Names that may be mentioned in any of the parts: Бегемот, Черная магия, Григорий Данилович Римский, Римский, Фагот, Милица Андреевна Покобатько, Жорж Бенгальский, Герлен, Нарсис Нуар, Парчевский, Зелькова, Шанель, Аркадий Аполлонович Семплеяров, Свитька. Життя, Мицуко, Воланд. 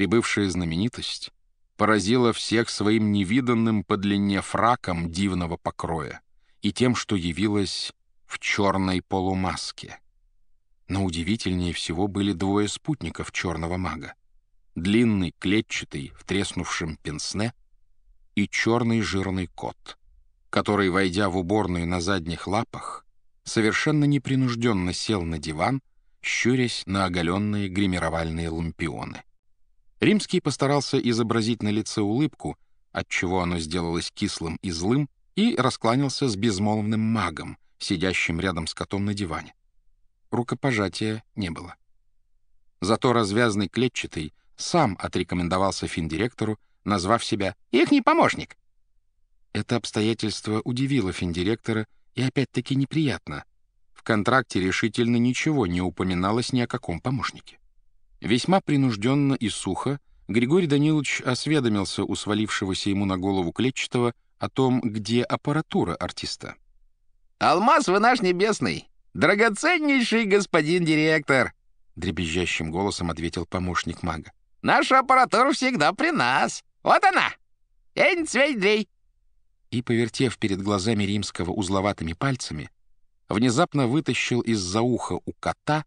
прибывшая знаменитость поразила всех своим невиданным по длине фраком дивного покроя и тем, что явилась в черной полумаске. Но удивительнее всего были двое спутников черного мага: длинный, клетчатый, в треснувшем пенсне, и черный жирный кот, который, войдя в уборную на задних лапах, совершенно непринужденно сел на диван, щурясь на оголенные гримировальные лампионы. Римский постарался изобразить на лице улыбку, отчего оно сделалось кислым и злым, и раскланялся с безмолвным магом, сидящим рядом с котом на диване. Рукопожатия не было. Зато развязный клетчатый сам отрекомендовался финдиректору, назвав себя «ихний помощник». Это обстоятельство удивило финдиректора и опять-таки неприятно. В контракте решительно ничего не упоминалось ни о каком помощнике. Весьма принужденно и сухо Григорий Данилович осведомился у свалившегося ему на голову клетчатого о том, где аппаратура артиста. «Алмаз вы наш небесный, драгоценнейший господин директор!» — дребезжащим голосом ответил помощник мага. «Наша аппаратура всегда при нас! Вот она! Энцвейдрей!» И, повертев перед глазами Римского узловатыми пальцами, внезапно вытащил из-за уха у кота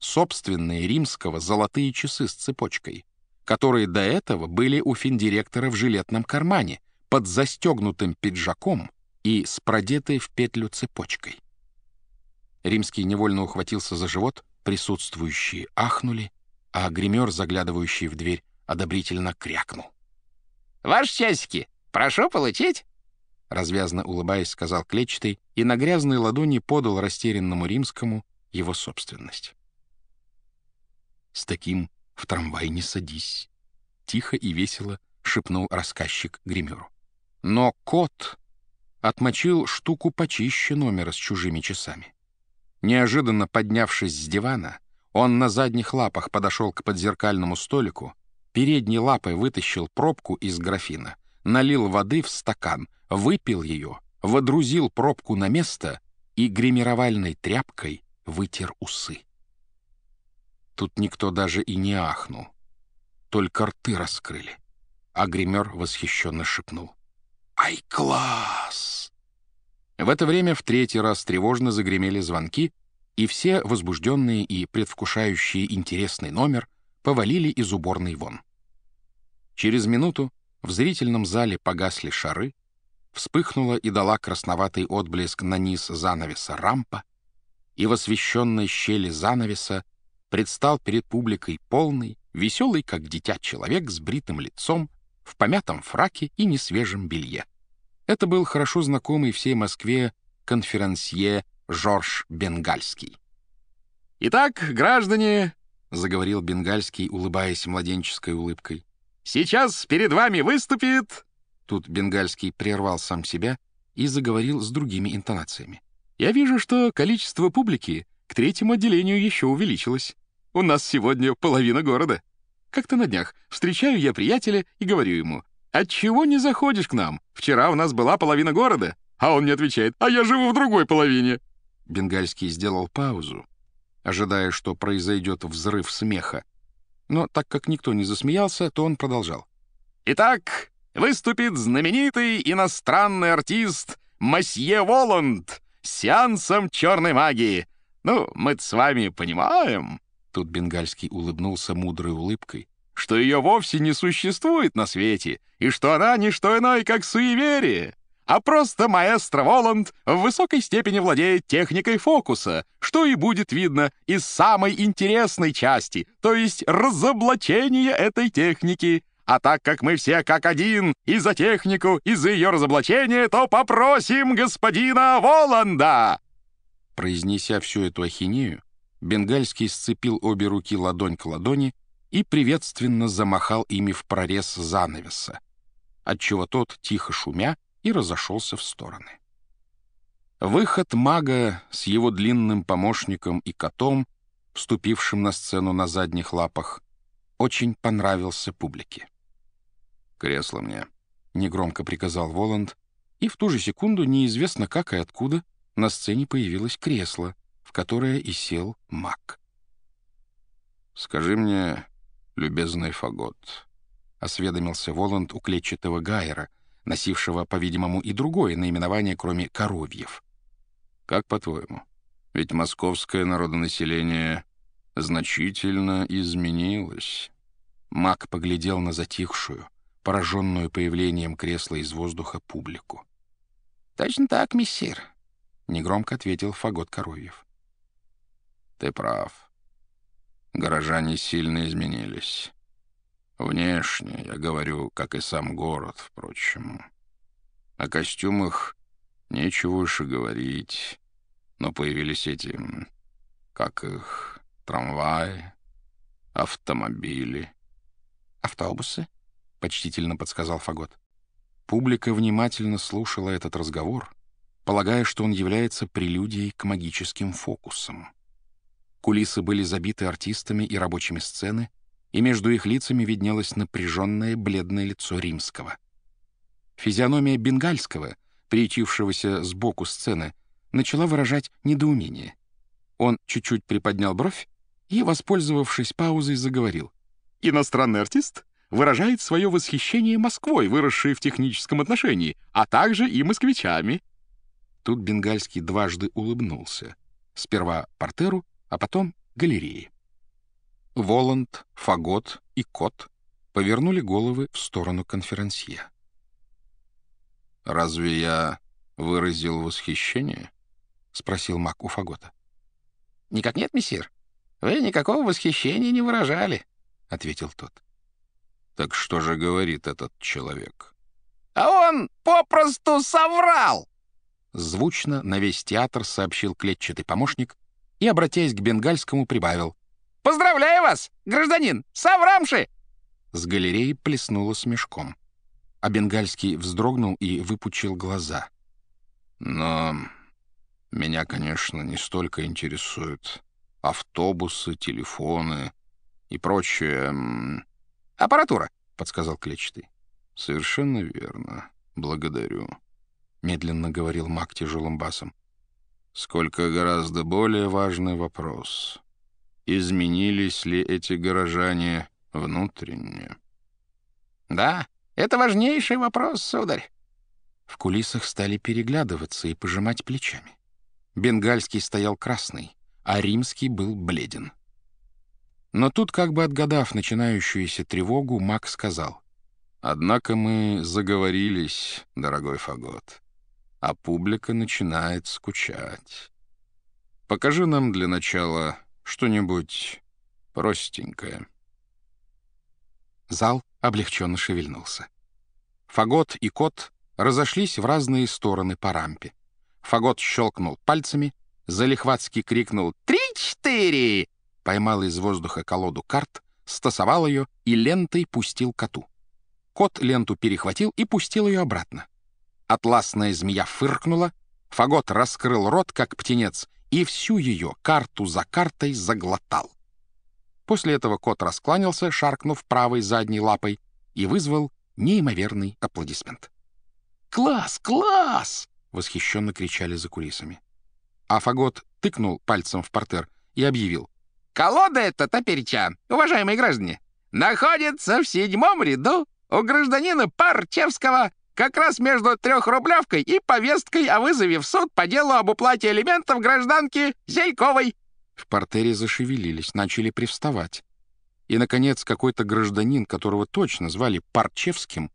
собственные Римского золотые часы с цепочкой, которые до этого были у финдиректора в жилетном кармане, под застегнутым пиджаком и с продетой в петлю цепочкой. Римский невольно ухватился за живот, присутствующие ахнули, а гример, заглядывающий в дверь, одобрительно крякнул. «Ваши часики, прошу получить!» Развязно улыбаясь, сказал клетчатый и на грязной ладони подал растерянному Римскому его собственность. «С таким в трамвай не садись», — тихо и весело шепнул рассказчик гримеру. Но кот отмочил штуку почище номера с чужими часами. Неожиданно поднявшись с дивана, он на задних лапах подошел к подзеркальному столику, передней лапой вытащил пробку из графина, налил воды в стакан, выпил ее, водрузил пробку на место и гримировальной тряпкой вытер усы. Тут никто даже и не ахнул, только рты раскрыли, а гример восхищенно шепнул: «Ай, класс!» В это время в третий раз тревожно загремели звонки, и все, возбужденные и предвкушающие интересный номер, повалили из уборной вон. Через минуту в зрительном зале погасли шары, вспыхнула и дала красноватый отблеск на низ занавеса рампа, и в освещенной щели занавеса предстал перед публикой полный, веселый, как дитя, человек с бритым лицом, в помятом фраке и несвежем белье. Это был хорошо знакомый всей Москве конферансье Жорж Бенгальский. «Итак, граждане», — заговорил Бенгальский, улыбаясь младенческой улыбкой, «сейчас перед вами выступит...» Тут Бенгальский прервал сам себя и заговорил с другими интонациями. «Я вижу, что количество публики к третьему отделению еще увеличилось. У нас сегодня половина города. Как-то на днях встречаю я приятеля и говорю ему: «Отчего не заходишь к нам? Вчера у нас была половина города». А он мне отвечает: «А я живу в другой половине». Бенгальский сделал паузу, ожидая, что произойдет взрыв смеха. Но так как никто не засмеялся, то он продолжал. «Итак, выступит знаменитый иностранный артист мосье Воланд с сеансом черной магии. Ну, мы-то с вами понимаем...» Тут Бенгальский улыбнулся мудрой улыбкой, что ее вовсе не существует на свете, и что она не что иное, как суеверие, а просто маэстро Воланд в высокой степени владеет техникой фокуса, что и будет видно из самой интересной части, то есть разоблачения этой техники. А так как мы все как один и за технику, и за ее разоблачение, то попросим господина Воланда!» Произнеся всю эту ахинею, Бенгальский сцепил обе руки ладонь к ладони и приветственно замахал ими в прорез занавеса, отчего тот, тихо шумя, и разошелся в стороны. Выход мага с его длинным помощником и котом, вступившим на сцену на задних лапах, очень понравился публике. «Кресло мне», — негромко приказал Воланд, и в ту же секунду, неизвестно как и откуда, на сцене появилось кресло, в которое и сел маг. «Скажи мне, любезный Фагот», — осведомился Воланд у клетчатого гайера, носившего, по-видимому, и другое наименование, кроме коровьев. «Как по-твоему? Ведь московское народонаселение значительно изменилось». Мак поглядел на затихшую, пораженную появлением кресла из воздуха публику. «Точно так, мессир», — негромко ответил Фагот Коровьев. «Ты прав. Горожане сильно изменились. Внешне, я говорю, как и сам город, впрочем. О костюмах нечего уж и говорить, но появились эти, как их, трамваи, автомобили». «Автобусы?» — почтительно подсказал Фагот. Публика внимательно слушала этот разговор, полагая, что он является прелюдией к магическим фокусам. Кулисы были забиты артистами и рабочими сцены, и между их лицами виднелось напряженное бледное лицо Римского. Физиономия Бенгальского, приютившегося сбоку сцены, начала выражать недоумение. Он чуть-чуть приподнял бровь и, воспользовавшись паузой, заговорил. «Иностранный артист выражает свое восхищение Москвой, выросшей в техническом отношении, а также и москвичами». Тут Бенгальский дважды улыбнулся. Сперва портеру, а потом галерее. Воланд, Фагот и Кот повернули головы в сторону конферансье. «Разве я выразил восхищение?» — спросил Мак у Фагота. «Никак нет, мессир. Вы никакого восхищения не выражали», — ответил тот. «Так что же говорит этот человек?» «А он попросту соврал!» Звучно на весь театр сообщил клетчатый помощник и, обратясь к Бенгальскому, прибавил. «Поздравляю вас, гражданин, соврамши!» С галереи плеснуло смешком, а Бенгальский вздрогнул и выпучил глаза. «Но меня, конечно, не столько интересуют автобусы, телефоны и прочее...» «Аппаратура», — подсказал клетчатый. «Совершенно верно. Благодарю», — медленно говорил Мак тяжелым басом. «Сколько гораздо более важный вопрос. Изменились ли эти горожане внутренне?» «Да, это важнейший вопрос, сударь». В кулисах стали переглядываться и пожимать плечами. Бенгальский стоял красный, а Римский был бледен. Но тут, как бы отгадав начинающуюся тревогу, Мак сказал. «Однако мы заговорились, дорогой Фагот, а публика начинает скучать. Покажи нам для начала что-нибудь простенькое». Зал облегченно шевельнулся. Фагот и Кот разошлись в разные стороны по рампе. Фагот щелкнул пальцами, залихватски крикнул «Три-четыре!», поймал из воздуха колоду карт, стасовал ее и лентой пустил коту. Кот ленту перехватил и пустил ее обратно. Атласная змея фыркнула, Фагот раскрыл рот, как птенец, и всю ее карту за картой заглотал. После этого кот раскланялся, шаркнув правой задней лапой, и вызвал неимоверный аплодисмент. «Класс! Класс!» — восхищенно кричали за кулисами. А Фагот тыкнул пальцем в портер и объявил. «Колода эта топереча, уважаемые граждане, находится в 7-м ряду у гражданина Парчевского, как раз между 3-рублевкой и повесткой о вызове в суд по делу об уплате элементов гражданки Зельковой». В портере зашевелились, начали привставать. И, наконец, какой-то гражданин, которого точно звали Парчевским,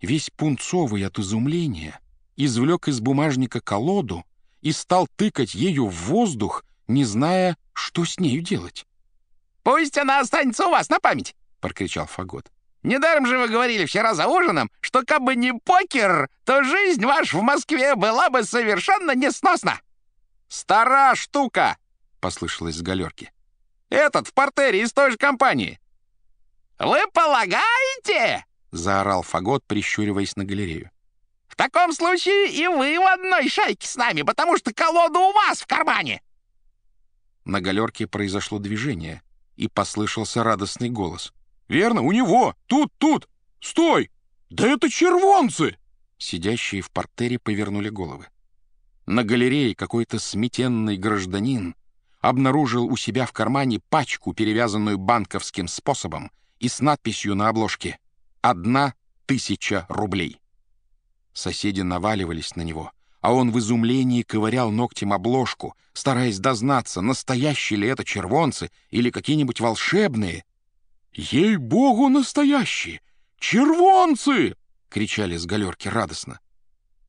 весь пунцовый от изумления, извлек из бумажника колоду и стал тыкать ею в воздух, не зная, что с нею делать. «Пусть она останется у вас на память!» — прокричал Фагот. «Недаром же вы говорили вчера за ужином, что кабы не покер, то жизнь ваша в Москве была бы совершенно несносна!» «Стара штука!» — послышалось с галерки. «Этот в портере из той же компании!» «Вы полагаете?» — заорал Фагот, прищуриваясь на галерею. «В таком случае и вы в одной шайке с нами, потому что колода у вас в кармане!» На галерке произошло движение, и послышался радостный голос. «Верно, у него! Тут! Стой! Да это червонцы!» Сидящие в портере повернули головы. На галерее какой-то сметенный гражданин обнаружил у себя в кармане пачку, перевязанную банковским способом, и с надписью на обложке «1 000 рублей». Соседи наваливались на него, а он в изумлении ковырял ногтем обложку, стараясь дознаться, настоящие ли это червонцы или какие-нибудь волшебные. «Ей-богу, настоящие! Червонцы!» — кричали с галерки радостно.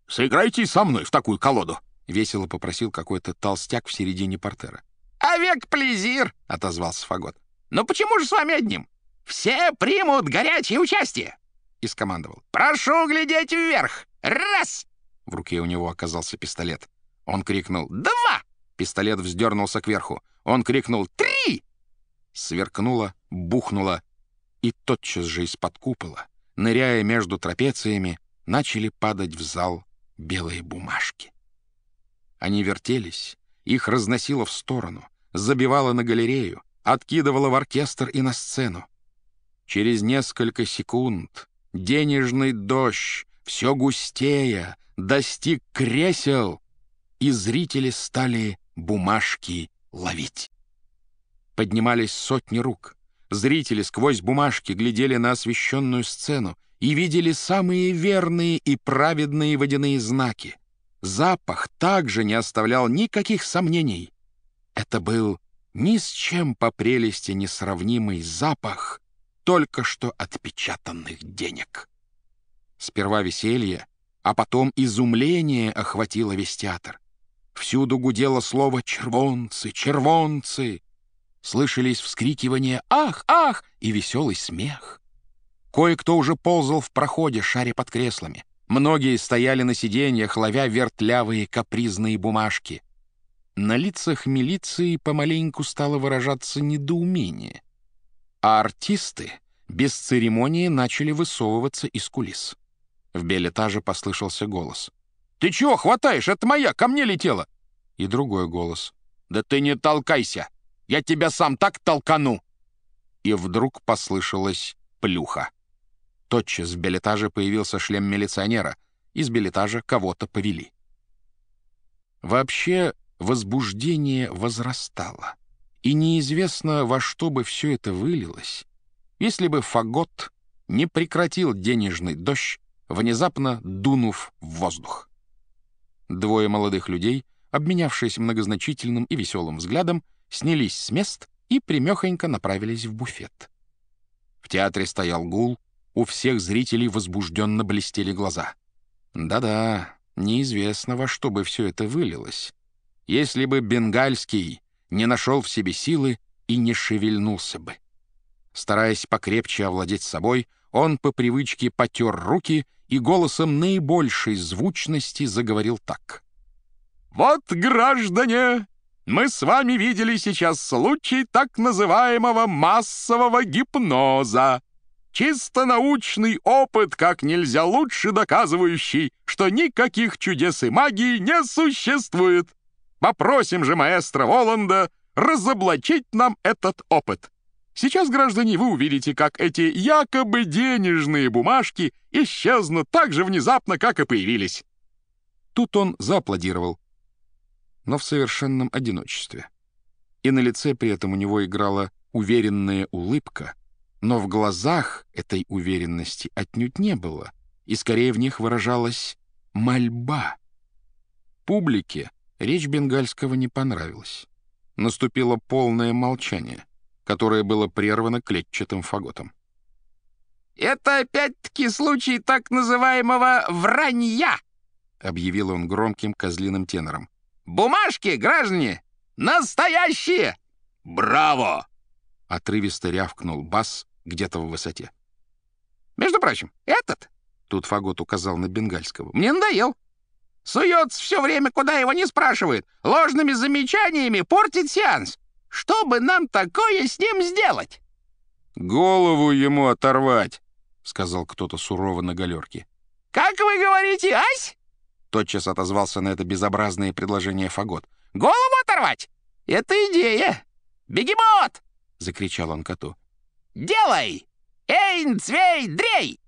«Сыграйте со мной в такую колоду!» — весело попросил какой-то толстяк в середине портера. «А век плезир!» — отозвался Фагот. «Ну почему же с вами одним? Все примут горячее участие!» И скомандовал: «Прошу глядеть вверх! Раз!» В руке у него оказался пистолет. Он крикнул: «Два!» Пистолет вздернулся кверху. Он крикнул: «Три!» Сверкнуло, бухнуло, и тотчас же из-под купола, ныряя между трапециями, начали падать в зал белые бумажки. Они вертелись, их разносило в сторону, забивало на галерею, откидывало в оркестр и на сцену. Через несколько секунд денежный дождь, все густея, достиг кресел, и зрители стали бумажки ловить. Поднимались сотни рук. Зрители сквозь бумажки глядели на освещенную сцену и видели самые верные и праведные водяные знаки. Запах также не оставлял никаких сомнений. Это был ни с чем по прелести несравнимый запах только что отпечатанных денег. Сперва веселье, а потом изумление охватило весь театр. Всюду гудело слово «червонцы, червонцы». Слышались вскрикивания «Ах, ах!» и веселый смех. Кое-кто уже ползал в проходе, шаря под креслами. Многие стояли на сиденьях, ловя вертлявые капризные бумажки. На лицах милиции помаленьку стало выражаться недоумение. А артисты без церемонии начали высовываться из кулис. В билетаже послышался голос: «Ты чего хватаешь? Это моя, ко мне летела!» И другой голос: «Да ты не толкайся! Я тебя сам так толкану!» И вдруг послышалась плюха. Тотчас в билетаже появился шлем милиционера. Из билетажа кого-то повели. Вообще возбуждение возрастало. И неизвестно, во что бы все это вылилось, если бы Фагот не прекратил денежный дождь, внезапно дунув в воздух. Двое молодых людей, обменявшись многозначительным и веселым взглядом, снялись с мест и примехонько направились в буфет. В театре стоял гул, у всех зрителей возбужденно блестели глаза. Да-да, неизвестно, во что бы все это вылилось, если бы Бенгальский не нашел в себе силы и не шевельнулся бы. Стараясь покрепче овладеть собой, он по привычке потер руки и голосом наибольшей звучности заговорил так: «Вот, граждане, мы с вами видели сейчас случай так называемого массового гипноза. Чисто научный опыт, как нельзя лучше доказывающий, что никаких чудес и магии не существует. Попросим же маэстро Воланда разоблачить нам этот опыт. Сейчас, граждане, вы увидите, как эти якобы денежные бумажки исчезнут так же внезапно, как и появились». Тут он зааплодировал, но в совершенном одиночестве. И на лице при этом у него играла уверенная улыбка, но в глазах этой уверенности отнюдь не было, и скорее в них выражалась мольба. Публике речь Бенгальского не понравилась. Наступило полное молчание, которое было прервано клетчатым Фаготом. «Это опять-таки случай так называемого вранья!» — объявил он громким козлиным тенором. «Бумажки, граждане, настоящие!» «Браво!» — отрывисто рявкнул бас где-то в высоте. «Между прочим, этот...» — тут Фагот указал на Бенгальского. «Мне надоел. Суется все время, куда его не спрашивают. Ложными замечаниями портит сеанс. Что бы нам такое с ним сделать?» «Голову ему оторвать!» — сказал кто-то сурово на галерке. «Как вы говорите, ась?» Тотчас отозвался на это безобразное предложение Фагот. «Голову оторвать? Это идея! Бегемот!» — закричал он коту. «Делай! Эйн, цвей, дрей!»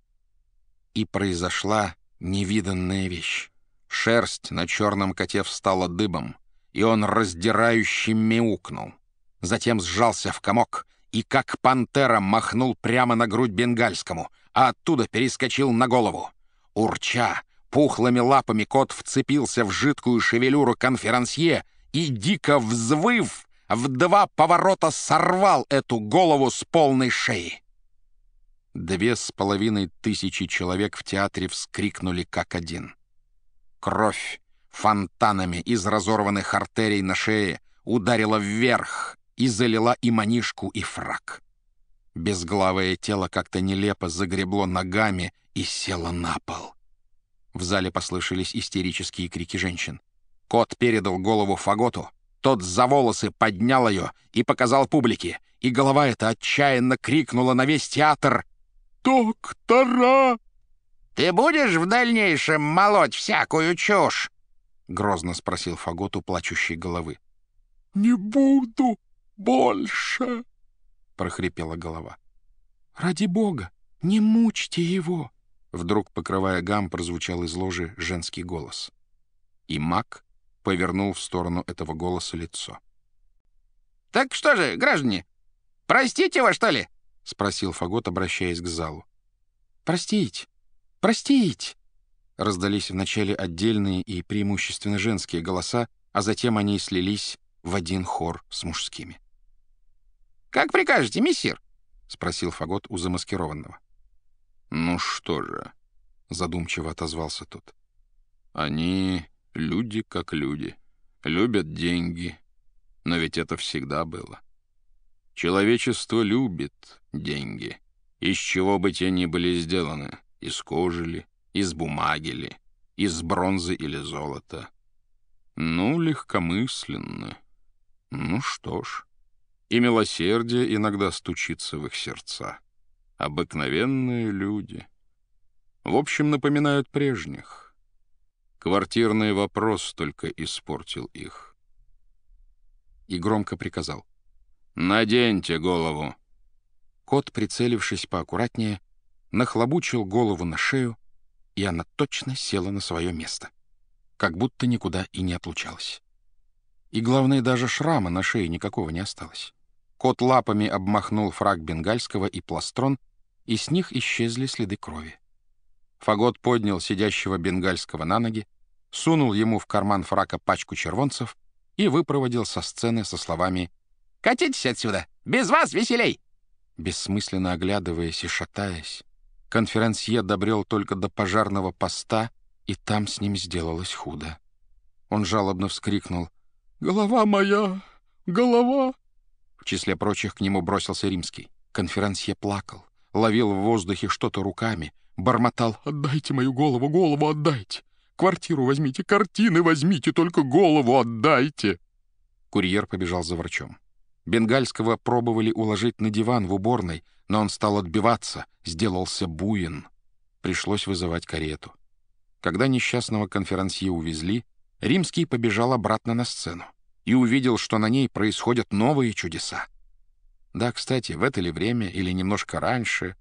И произошла невиданная вещь. Шерсть на черном коте встала дыбом, и он раздирающе мяукнул. Затем сжался в комок и как пантера махнул прямо на грудь Бенгальскому, а оттуда перескочил на голову. Урча, пухлыми лапами кот вцепился в жидкую шевелюру конферансье и, дико взвыв, в два поворота сорвал эту голову с полной шеи. 2500 человек в театре вскрикнули как один. Кровь фонтанами из разорванных артерий на шее ударила вверх и залила и манишку, и фрак. Безглавое тело как-то нелепо загребло ногами и село на пол. В зале послышались истерические крики женщин. Кот передал голову Фаготу, тот за волосы поднял ее и показал публике, и голова эта отчаянно крикнула на весь театр: «Доктора!» «Ты будешь в дальнейшем молоть всякую чушь?» — грозно спросил Фагот у плачущей головы. «Не буду больше!» — прохрипела голова. «Ради бога, не мучьте его!» Вдруг, покрывая гам, прозвучал из ложи женский голос. И маг повернул в сторону этого голоса лицо. «Так что же, граждане, простите его, что ли?» — спросил Фагот, обращаясь к залу. «Простить! Простить!» Раздались вначале отдельные и преимущественно женские голоса, а затем они слились в один хор с мужскими. «Как прикажете, мессир?» — спросил Фагот у замаскированного. «Ну что же», — задумчиво отозвался тот, — «они люди как люди, любят деньги, но ведь это всегда было. Человечество любит деньги, из чего бы те ни были сделаны, из кожи ли, из бумаги ли, из бронзы или золота. Ну, легкомысленно. Ну что ж, и милосердие иногда стучится в их сердца. Обыкновенные люди. В общем, напоминают прежних. Квартирный вопрос только испортил их». И громко приказал: «Наденьте голову». Кот, прицелившись поаккуратнее, нахлобучил голову на шею, и она точно села на свое место, как будто никуда и не отлучалась. И, главное, даже шрама на шее никакого не осталось. Кот лапами обмахнул фрак Бенгальского и пластрон, и с них исчезли следы крови. Фагот поднял сидящего Бенгальского на ноги, сунул ему в карман фрака пачку червонцев и выпроводил со сцены со словами: «Катитесь отсюда! Без вас веселей!» Бессмысленно оглядываясь и шатаясь, конферансье добрел только до пожарного поста, и там с ним сделалось худо. Он жалобно вскрикнул: «Голова моя! Голова!» В числе прочих к нему бросился Римский. Конферансье плакал, ловил в воздухе что-то руками, бормотал: «Отдайте мою голову, голову отдайте! Квартиру возьмите, картины возьмите, только голову отдайте!» Курьер побежал за врачом. Бенгальского пробовали уложить на диван в уборной, но он стал отбиваться, сделался буин. Пришлось вызывать карету. Когда несчастного конферансье увезли, Римский побежал обратно на сцену и увидел, что на ней происходят новые чудеса. Да, кстати, в это ли время или немножко раньше,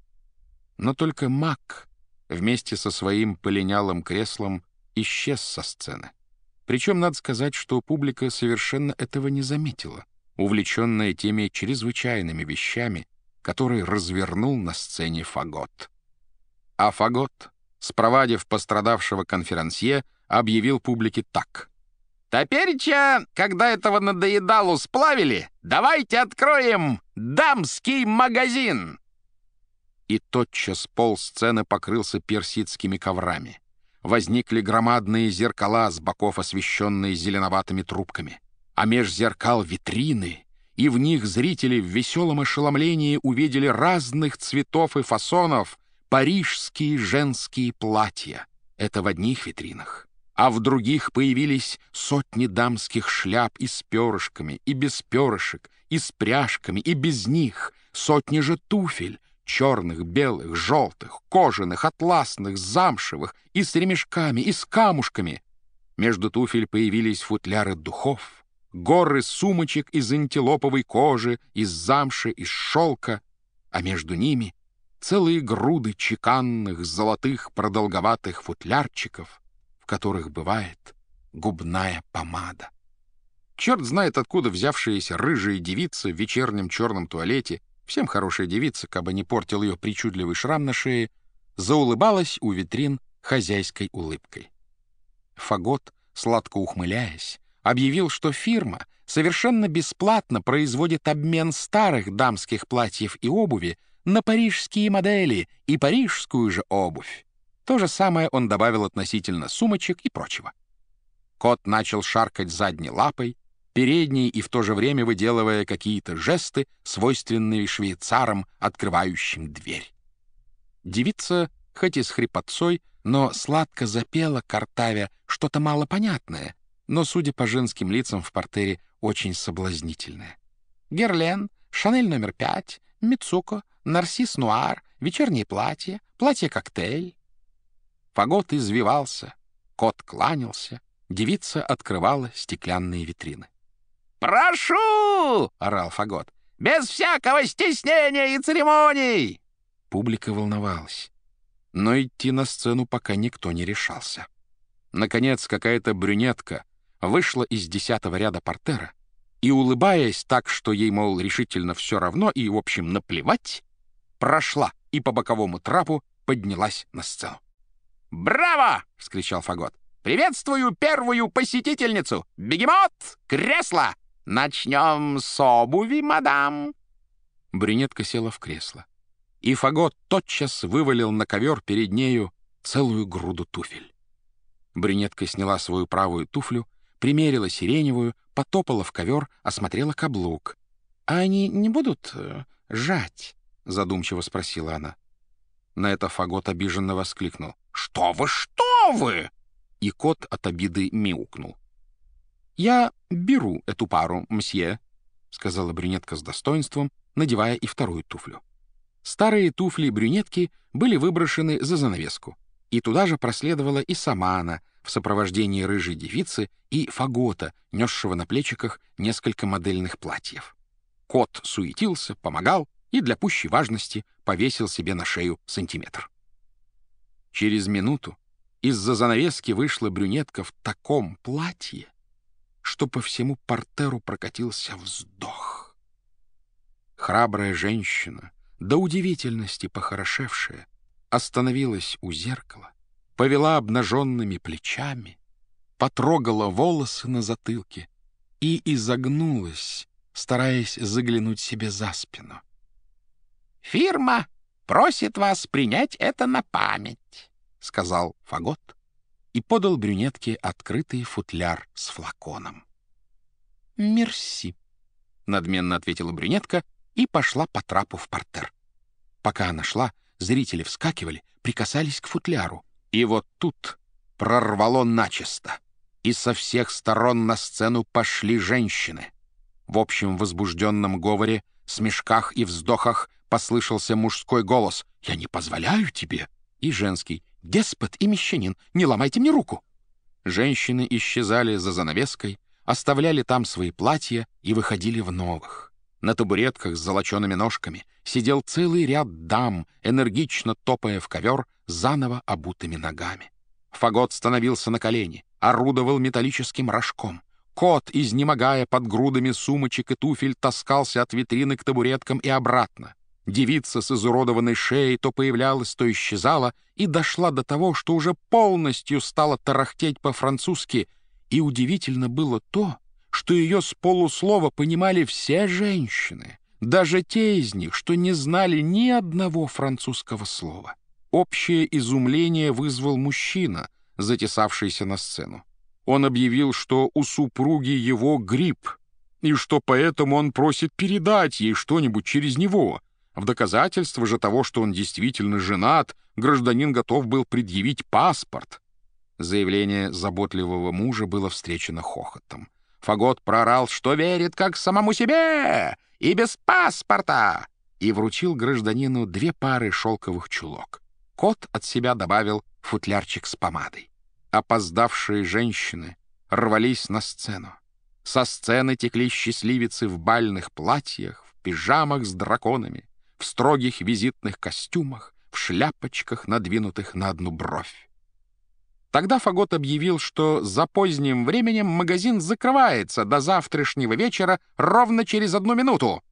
но только маг вместе со своим полинялым креслом исчез со сцены. Причем надо сказать, что публика совершенно этого не заметила, увлеченная теми чрезвычайными вещами, который развернул на сцене Фагот. А Фагот, спровадив пострадавшего конферансье, объявил публике так: «Топереча, когда этого надоедалу сплавили, давайте откроем дамский магазин!» И тотчас пол сцены покрылся персидскими коврами. Возникли громадные зеркала с боков, освещенные зеленоватыми трубками, а меж зеркал витрины, и в них зрители в веселом ошеломлении увидели разных цветов и фасонов парижские женские платья. Это в одних витринах. А в других появились сотни дамских шляп и с перышками, и без перышек, и с пряжками, и без них. Сотни же туфель — черных, белых, желтых, кожаных, атласных, замшевых, и с ремешками, и с камушками. Между туфель появились футляры духов, горы сумочек из антилоповой кожи, из замши, из шелка, а между ними целые груды чеканных, золотых, продолговатых футлярчиков, в которых бывает губная помада. Черт знает, откуда взявшиеся рыжие девицы в вечернем черном туалете всем хорошая девица, кабы не портил ее причудливый шрам на шее, заулыбалась у витрин хозяйской улыбкой. Фагот, сладко ухмыляясь, объявил, что фирма совершенно бесплатно производит обмен старых дамских платьев и обуви на парижские модели и парижскую же обувь. То же самое он добавил относительно сумочек и прочего. Кот начал шаркать задней лапой, передней и в то же время выделывая какие-то жесты, свойственные швейцарам, открывающим дверь. Девица, хоть и с хрипотцой, но сладко запела, картавя, что-то малопонятное, но, судя по женским лицам в портере, очень соблазнительное. Герлен, Шанель номер 5, Мицуко, Нарсис Нуар, вечернее платье, платье-коктейль. Фагот извивался, кот кланялся, девица открывала стеклянные витрины. «Прошу!» — орал Фагот. «Без всякого стеснения и церемоний!» Публика волновалась, но идти на сцену пока никто не решался. Наконец какая-то брюнетка вышла из 10-го ряда портера и, улыбаясь так, что ей, мол, решительно все равно и, в общем, наплевать, прошла и по боковому трапу поднялась на сцену. «Браво!» — вскричал Фагот. «Приветствую первую посетительницу! Бегемот! Кресло! Начнем с обуви, мадам!» Брюнетка села в кресло, и Фагот тотчас вывалил на ковер перед нею целую груду туфель. Брюнетка сняла свою правую туфлю, примерила сиреневую, потопала в ковер, осмотрела каблук. «А они не будут жать?» — задумчиво спросила она. На это Фагот обиженно воскликнул. «Что вы, что вы!» И кот от обиды мяукнул. «Я беру эту пару, мсье», — сказала брюнетка с достоинством, надевая и вторую туфлю. Старые туфли брюнетки были выброшены за занавеску, и туда же проследовала и сама она в сопровождении рыжей девицы и Фагота, несшего на плечиках несколько модельных платьев. Кот суетился, помогал и для пущей важности повесил себе на шею сантиметр. Через минуту из-за занавески вышла брюнетка в таком платье, что по всему портеру прокатился вздох. Храбрая женщина, до удивительности похорошевшая, остановилась у зеркала, повела обнаженными плечами, потрогала волосы на затылке и изогнулась, стараясь заглянуть себе за спину. «Фирма просит вас принять это на память», — сказал Фагот и подал брюнетке открытый футляр с флаконом. «Мерси», — надменно ответила брюнетка и пошла по трапу в партер. Пока она шла, зрители вскакивали, прикасались к футляру. И вот тут прорвало начисто, и со всех сторон на сцену пошли женщины. В общем возбужденном говоре, смешках и вздохах послышался мужской голос «Я не позволяю тебе!» и женский «Деспот и мещанин, не ломайте мне руку!» Женщины исчезали за занавеской, оставляли там свои платья и выходили в новых. На табуретках с золочеными ножками сидел целый ряд дам, энергично топая в ковер заново обутыми ногами. Фагот становился на колени, орудовал металлическим рожком. Кот, изнемогая под грудами сумочек и туфель, таскался от витрины к табуреткам и обратно. Девица с изуродованной шеей то появлялась, то исчезала и дошла до того, что уже полностью стала тарахтеть по-французски. И удивительно было то, что ее с полуслова понимали все женщины, даже те из них, что не знали ни одного французского слова. Общее изумление вызвал мужчина, затесавшийся на сцену. Он объявил, что у супруги его грипп, и что поэтому он просит передать ей что-нибудь через него. В доказательство же того, что он действительно женат, гражданин готов был предъявить паспорт. Заявление заботливого мужа было встречено хохотом. Фагот проорал, что верит как самому себе и без паспорта, и вручил гражданину 2 пары шелковых чулок. Кот от себя добавил футлярчик с помадой. Опоздавшие женщины рвались на сцену. Со сцены текли счастливицы в бальных платьях, в пижамах с драконами, в строгих визитных костюмах, в шляпочках, надвинутых на одну бровь. Тогда Фагот объявил, что за поздним временем магазин закрывается до завтрашнего вечера ровно через 1 минуту.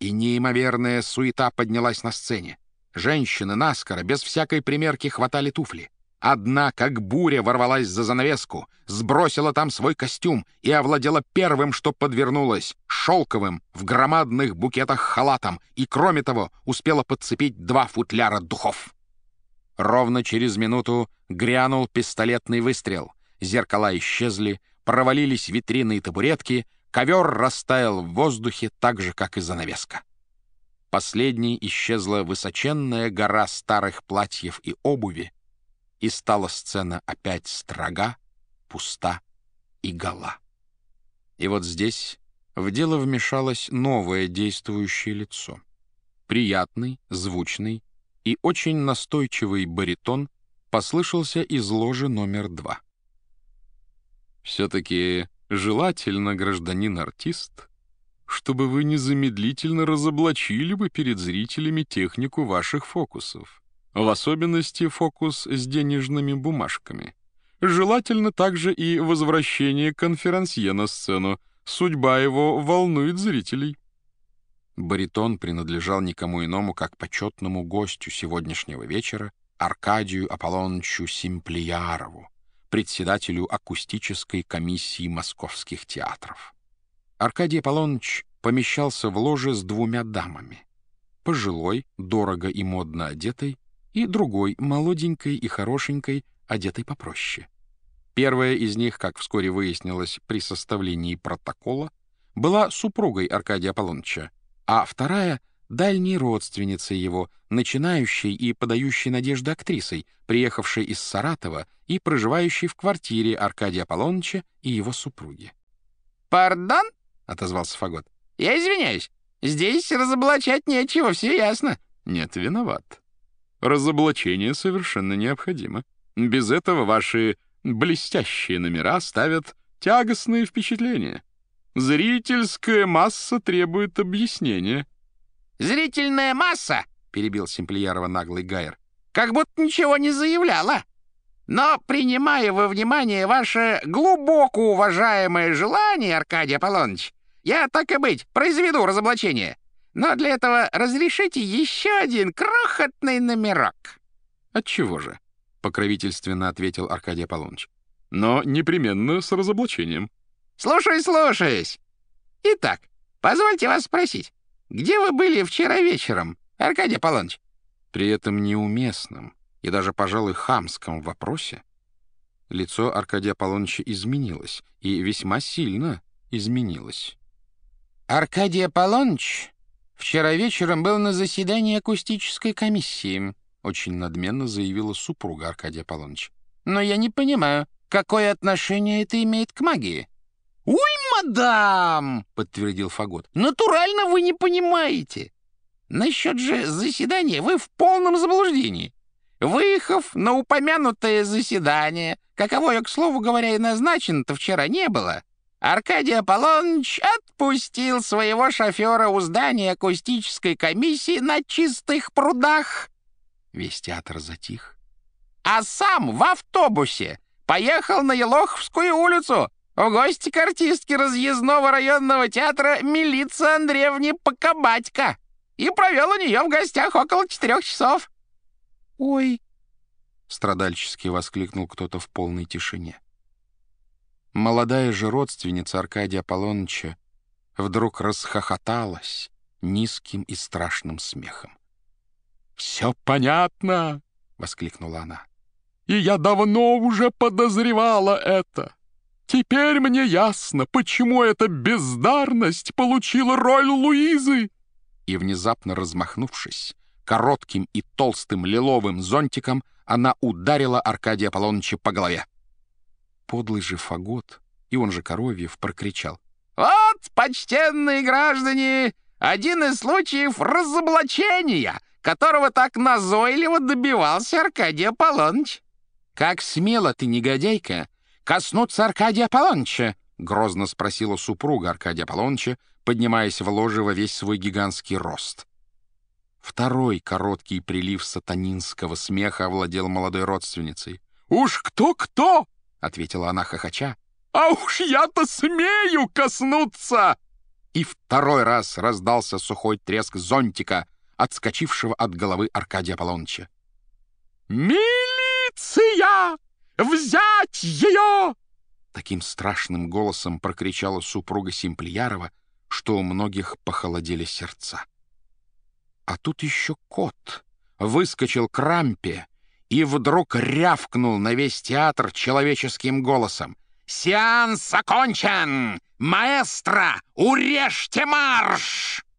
и неимоверная суета поднялась на сцене. Женщины наскоро, без всякой примерки, хватали туфли. Одна, как буря, ворвалась за занавеску, сбросила там свой костюм и овладела первым, что подвернулось, шелковым, в громадных букетах халатом, и, кроме того, успела подцепить 2 футляра духов. Ровно через минуту грянул пистолетный выстрел. Зеркала исчезли, провалились витрины и табуретки, ковер растаял в воздухе так же, как и занавеска. Последней исчезла высоченная гора старых платьев и обуви, и стала сцена опять строга, пуста и гола. И вот здесь в дело вмешалось новое действующее лицо. Приятный, звучный и очень настойчивый баритон послышался из ложи номер 2. «Все-таки желательно, гражданин-артист, чтобы вы незамедлительно разоблачили бы перед зрителями технику ваших фокусов, в особенности фокус с денежными бумажками. Желательно также и возвращение конферансье на сцену. Судьба его волнует зрителей». Баритон принадлежал никому иному, как почетному гостю сегодняшнего вечера Аркадию Аполлоновичу Семплеярову, председателю акустической комиссии московских театров. Аркадий Аполлонович помещался в ложе с 2 дамами. Пожилой, дорого и модно одетой, и другой, молоденькой и хорошенькой, одетой попроще. Первая из них, как вскоре выяснилось при составлении протокола, была супругой Аркадия Аполлоновича, а вторая — дальней родственницей его, начинающей и подающей надежды актрисой, приехавшей из Саратова и проживающей в квартире Аркадия Аполлоновича и его супруги. «Пардон?» — отозвался Фагот. «Я извиняюсь. Здесь разоблачать нечего, все ясно». «Нет, виноват. Разоблачение совершенно необходимо. Без этого ваши блестящие номера ставят тягостные впечатления. Зрительская масса требует объяснения». «Зрительная масса, — перебил Семплеярова наглый гайер, — как будто ничего не заявляла. Но, принимая во внимание ваше глубоко уважаемое желание, Аркадий Аполлоныч, я, так и быть, произведу разоблачение. Но для этого разрешите еще один крохотный номерок». «Отчего же?» — покровительственно ответил Аркадий Аполлоныч. «Но непременно с разоблачением». «Слушаюсь, слушаюсь. Итак, позвольте вас спросить, где вы были вчера вечером, Аркадий Аполлоныч?» При этом неуместном и даже, пожалуй, хамском вопросе лицо Аркадия Аполлоныча изменилось, и весьма сильно изменилось. «Аркадий Аполлоныч вчера вечером был на заседании акустической комиссии», — очень надменно заявила супруга Аркадия Аполлоныча. «Но я не понимаю, какое отношение это имеет к магии?» «Ой, мадам!» — подтвердил Фагот. «Натурально вы не понимаете. Насчет же заседания вы в полном заблуждении. Выехав на упомянутое заседание, каковое, к слову говоря, и назначено-то вчера не было, Аркадий Аполлоныч отпустил своего шофера у здания акустической комиссии на чистых прудах». Весь театр затих. «А сам в автобусе поехал на Елоховскую улицу в гости к артистке разъездного районного театра Милице Андреевне Покобатько и провел у нее в гостях около 4 часов». «Ой!» — страдальчески воскликнул кто-то в полной тишине. Молодая же родственница Аркадия Аполлоныча вдруг расхохоталась низким и страшным смехом. «Все понятно!» — воскликнула она. «И я давно уже подозревала это. Теперь мне ясно, почему эта бездарность получила роль Луизы!» И, внезапно размахнувшись, коротким и толстым лиловым зонтиком она ударила Аркадия Аполлоныча по голове. Подлый же Фагот, и он же Коровьев, прокричал: «Вот, почтенные граждане, один из случаев разоблачения, которого так назойливо добивался Аркадий Аполлоныч». «Как смело ты, негодяйка, коснуться Аркадия Аполлоныча?» — грозно спросила супруга Аркадия Аполлоныча, поднимаясь в ложе во весь свой гигантский рост. Второй короткий прилив сатанинского смеха овладел молодой родственницей. «Уж кто-кто!» — ответила она хохоча. «А уж я-то смею коснуться!» и второй раз раздался сухой треск зонтика, отскочившего от головы Аркадия Аполлоныча. «Милиция! Взять ее!» Таким страшным голосом прокричала супруга Семплеярова, что у многих похолодели сердца. А тут еще кот выскочил к рампе и вдруг рявкнул на весь театр человеческим голосом. «Сеанс окончен! Маэстро, урежьте марш!»